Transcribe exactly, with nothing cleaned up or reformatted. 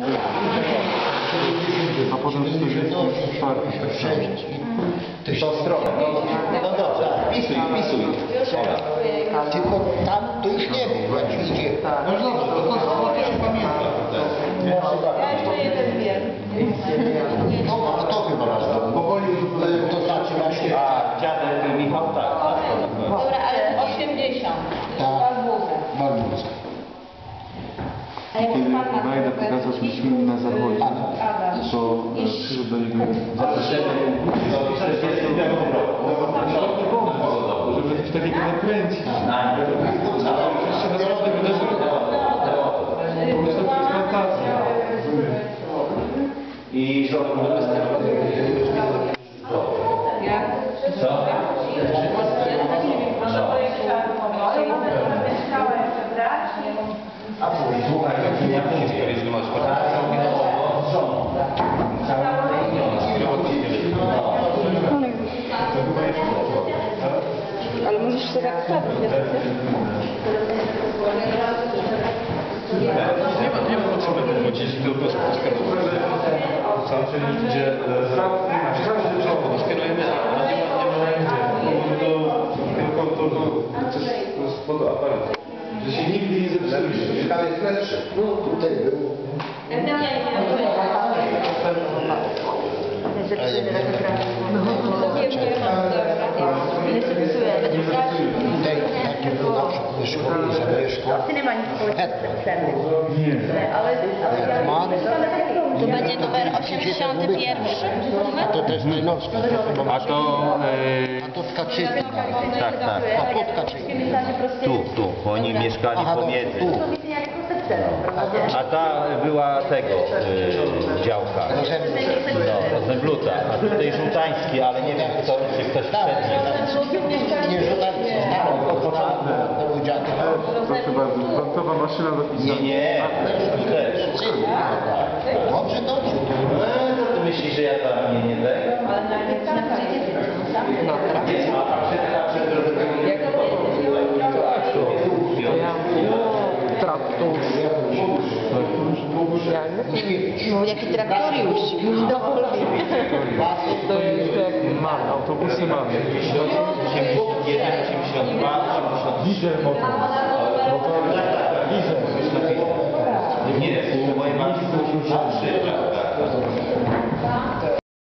A potem sto czterdzieści cztery. To stronę. No dobrze, wpisuj, wpisuj. Tylko tam to już nie był, a ci idzie. No dobrze, to to się pamięta. Ja jeszcze jeden wiem. No to chyba masz to. Powoli to zaczyna się. A dziadek Michał, tak. Dobra, ale osiemdziesiąt. Barbuza. Kiedy Bajda pokazał musimy na zawodzie, to przyszedł do niego żeby w takiego nakręcić. To jest fantastycznie. I żona może ale możesz się tak wstawić, nie? Nie ma potrzeby tego chodzić, tylko proszę poczekać. Sam się ludzie skierujemy, ale nie ma gdzie. Tylko spod aparatu. Że się nigdy nie zepsuje. Tam jest lepszy. No tutaj był. Ty nie ma nic wspólnego z cennym. To będzie numer osiemdziesiąt jeden. A to też Najnowska. A to... A to w Kaczyńskim. Tak, tak. A pod Kaczyńskim. Tu, tu. Oni mieszkali pomiędzy. A ta była tego y, działka. No, Rozenbluta. A tutaj Żółtański, ale nie wiem, kto, czy ktoś przedni. Nie Żółtański. Od początku. Proszę bardzo, bankowa maszyna zapisana. Nie, nie. Też. Dobrze, dobrze. Ty myślisz, że ja tam nie, nie daję? No, jaki traktoriusz? To jest jak mamy, autobusy mamy. Diesel motor. Diesel. Nie, u mojej matki to już trzy, prawda?